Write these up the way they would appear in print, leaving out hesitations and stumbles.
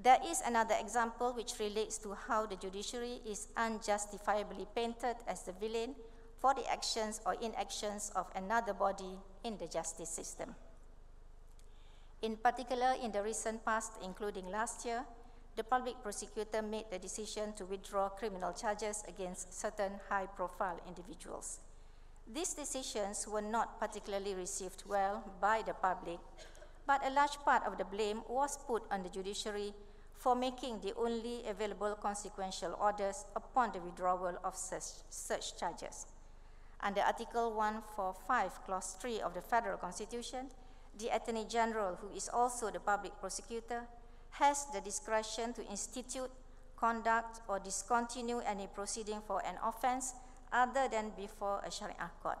There is another example which relates to how the judiciary is unjustifiably painted as the villain for the actions or inactions of another body in the justice system. In particular, in the recent past, including last year, the public prosecutor made the decision to withdraw criminal charges against certain high-profile individuals. These decisions were not particularly received well by the public, but a large part of the blame was put on the judiciary for making the only available consequential orders upon the withdrawal of such charges. Under Article 145, Clause 3 of the Federal Constitution, the Attorney General, who is also the public prosecutor, has the discretion to institute, conduct, or discontinue any proceeding for an offense other than before a Sharia court.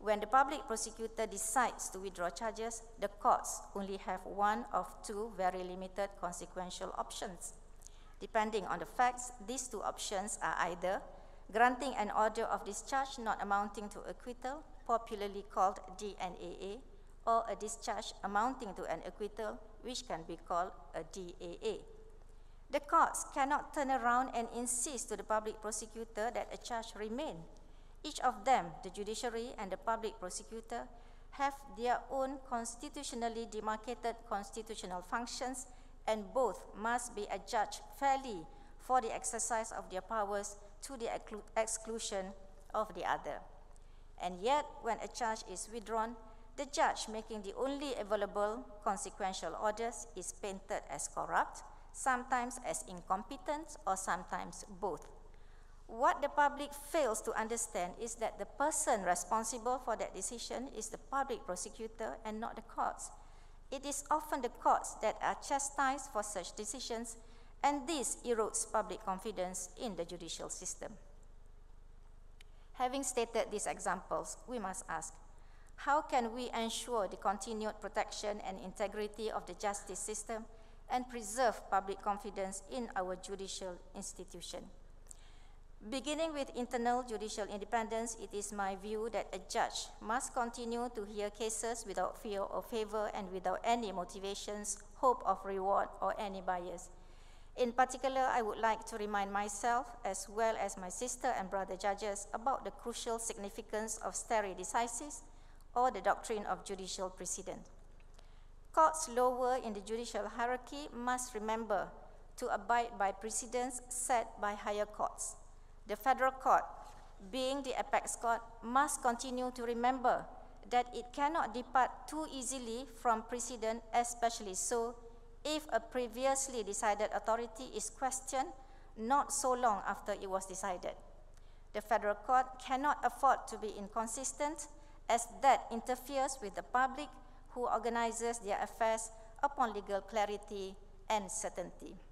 When the public prosecutor decides to withdraw charges, the courts only have one of two very limited consequential options. Depending on the facts, these two options are either granting an order of discharge not amounting to acquittal, popularly called DNAA, or a discharge amounting to an acquittal, which can be called a DAA. The courts cannot turn around and insist to the public prosecutor that a charge remain. Each of them, the judiciary and the public prosecutor, have their own constitutionally demarcated constitutional functions, and both must be adjudged fairly for the exercise of their powers to the exclusion of the other. And yet, when a charge is withdrawn, the judge making the only available consequential orders is painted as corrupt, sometimes as incompetent, or sometimes both. What the public fails to understand is that the person responsible for that decision is the public prosecutor and not the courts. It is often the courts that are chastised for such decisions, and this erodes public confidence in the judicial system. Having stated these examples, we must ask, how can we ensure the continued protection and integrity of the justice system and preserve public confidence in our judicial institution? Beginning with internal judicial independence, it is my view that a judge must continue to hear cases without fear or favor and without any motivations, hope of reward, or any bias. In particular, I would like to remind myself, as well as my sister and brother judges, about the crucial significance of stare decisis, or the doctrine of judicial precedent. Courts lower in the judicial hierarchy must remember to abide by precedents set by higher courts. The Federal Court, being the apex court, must continue to remember that it cannot depart too easily from precedent, especially so if a previously decided authority is questioned not so long after it was decided. The Federal Court cannot afford to be inconsistent, as that interferes with the public who organizes their affairs upon legal clarity and certainty.